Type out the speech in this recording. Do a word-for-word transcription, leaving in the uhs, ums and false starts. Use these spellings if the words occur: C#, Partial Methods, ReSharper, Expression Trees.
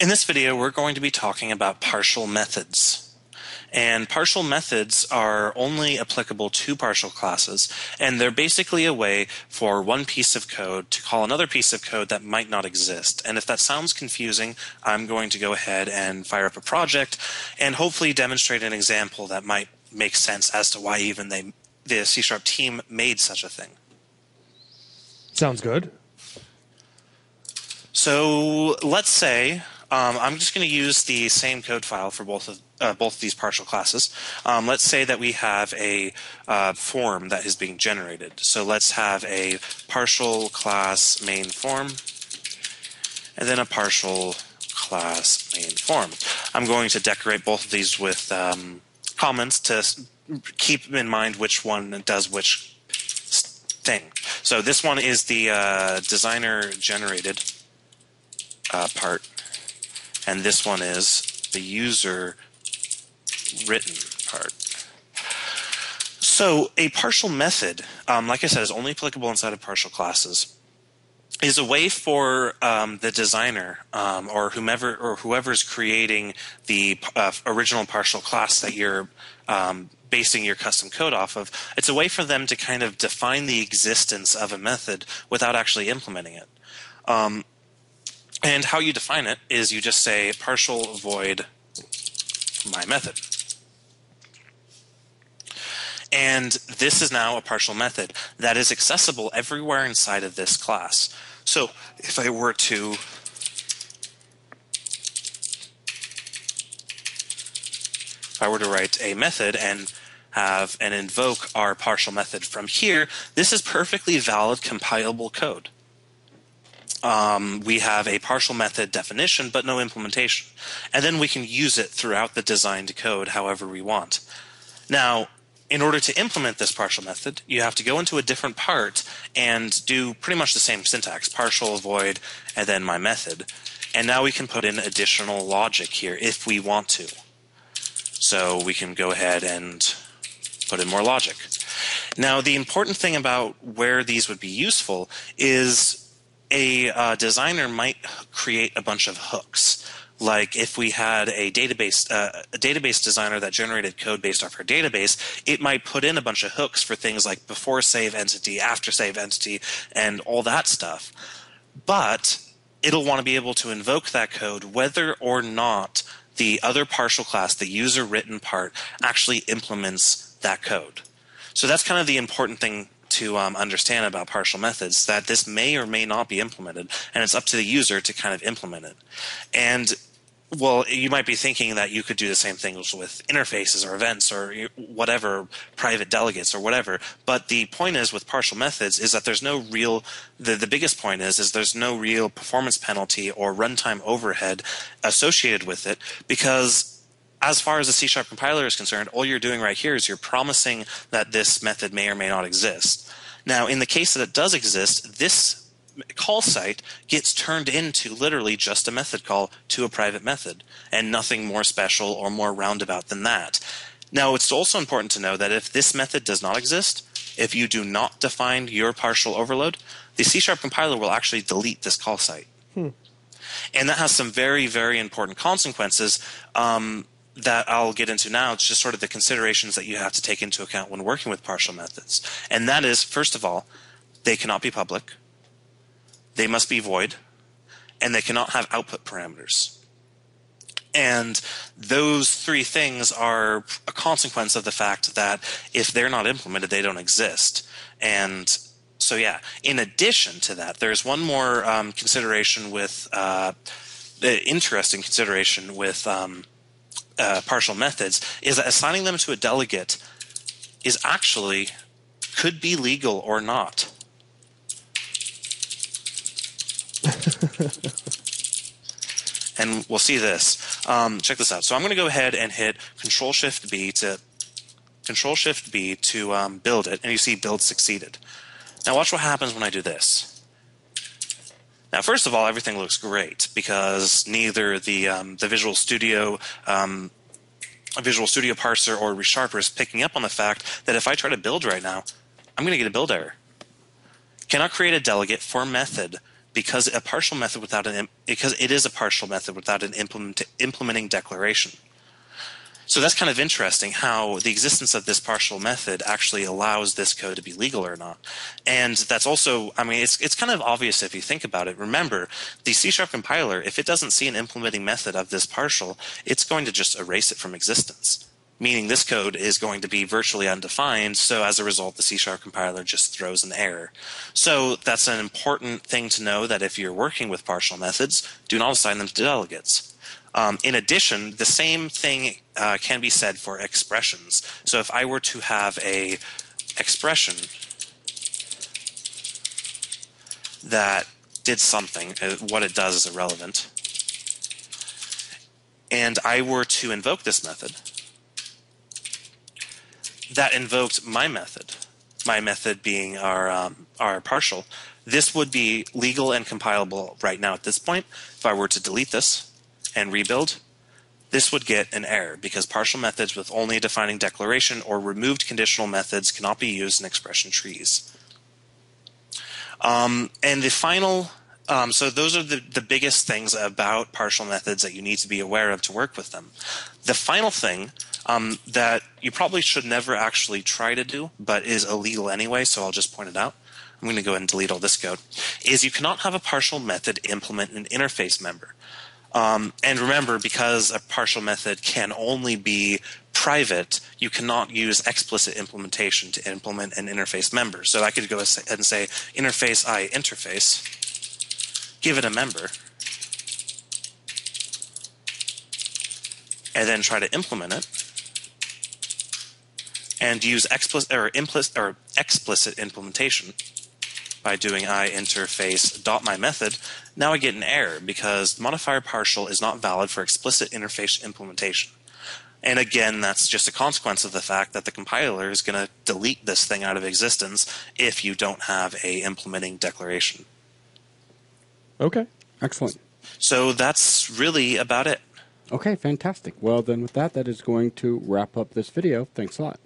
In this video, we're going to be talking about partial methods. And partial methods are only applicable to partial classes, and they're basically a way for one piece of code to call another piece of code that might not exist. And if that sounds confusing, I'm going to go ahead and fire up a project and hopefully demonstrate an example that might make sense as to why even they, the C sharp team made such a thing. Sounds good. So let's say... Um, I'm just going to use the same code file for both of uh, both of these partial classes. Um, let's say that we have a uh, form that is being generated. So let's have a partial class main form, and then a partial class main form. I'm going to decorate both of these with um, comments to keep in mind which one does which thing. So this one is the uh, designer generated uh, part. And this one is the user written part. So a partial method, um, like I said, is only applicable inside of partial classes, is a way for um, the designer um, or whomever or whoever's creating the uh, original partial class that you're um, basing your custom code off of. It's a way for them to kind of define the existence of a method without actually implementing it. Um, And how you define it is you just say partial void my method. And this is now a partial method that is accessible everywhere inside of this class. So if I were to if I were to write a method and have and invoke our partial method from here, this is perfectly valid compilable code. Um, we have a partial method definition, but no implementation. And then we can use it throughout the designed code however we want. Now, in order to implement this partial method, you have to go into a different part and do pretty much the same syntax, partial, void, and then my method. And now we can put in additional logic here if we want to. So we can go ahead and put in more logic. Now, the important thing about where these would be useful is A uh, designer might create a bunch of hooks. Like if we had a database uh, a database designer that generated code based off our database, it might put in a bunch of hooks for things like before save entity, after save entity, and all that stuff. But it'll want to be able to invoke that code whether or not the other partial class, the user written part, actually implements that code. So that's kind of the important thing to um, understand about partial methods, that this may or may not be implemented, and it's up to the user to kind of implement it. And well, you might be thinking that you could do the same things with interfaces or events or whatever, private delegates or whatever, but the point is with partial methods is that there's no real the, the biggest point is is there's no real performance penalty or runtime overhead associated with it, because as far as the C sharp compiler is concerned, all you're doing right here is you're promising that this method may or may not exist. Now, in the case that it does exist, this call site gets turned into literally just a method call to a private method, and nothing more special or more roundabout than that. Now, it's also important to know that if this method does not exist, if you do not define your partial overload, the C sharp compiler will actually delete this call site. Hmm. And that has some very, very important consequences. Um, that I'll get into now. It's just sort of the considerations that you have to take into account when working with partial methods. And that is, first of all, they cannot be public, they must be void, and they cannot have output parameters. And those three things are a consequence of the fact that if they're not implemented, they don't exist. And so, yeah, in addition to that, there's one more um, consideration with, uh, interesting consideration with um, Uh, partial methods, is that assigning them to a delegate is actually could be legal or not. And we'll see this. Um, check this out. So I'm going to go ahead and hit Control Shift B to Control Shift B to um, build it, and you see build succeeded. Now watch what happens when I do this. Now, first of all, everything looks great because neither the um, the Visual Studio um, Visual Studio parser or ReSharper is picking up on the fact that if I try to build right now, I'm going to get a build error. Cannot create a delegate for method because a partial method without an because it is a partial method without an implement, implementing declaration. So that's kind of interesting how the existence of this partial method actually allows this code to be legal or not. And that's also, I mean, it's, it's kind of obvious if you think about it. Remember, the C sharp compiler, if it doesn't see an implementing method of this partial, it's going to just erase it from existence, meaning this code is going to be virtually undefined. So as a result, the C sharp compiler just throws an error. So that's an important thing to know, that if you're working with partial methods, do not assign them to delegates. Um, in addition, the same thing uh, can be said for expressions. So if I were to have a expression that did something, what it does is irrelevant, and I were to invoke this method, that invoked my method, my method being our, um, our partial, this would be legal and compilable right now at this point. If I were to delete this and rebuild, this would get an error because partial methods with only a defining declaration or removed conditional methods cannot be used in expression trees. Um, and the final, um, so those are the, the biggest things about partial methods that you need to be aware of to work with them. The final thing um, that you probably should never actually try to do, but is illegal anyway, so I'll just point it out. I'm going to go ahead and delete all this code, is you cannot have a partial method implement an interface member. Um, and remember, because a partial method can only be private, you cannot use explicit implementation to implement an interface member. So I could go ahead and say interface I interface, give it a member, and then try to implement it, and use explicit or implicit or explicit implementation by doing I interface dot my method. Now I get an error because the modifier partial is not valid for explicit interface implementation. And again, that's just a consequence of the fact that the compiler is going to delete this thing out of existence if you don't have a implementing declaration. Okay, excellent. So that's really about it. Okay, fantastic. Well, then with that, that is going to wrap up this video. Thanks a lot.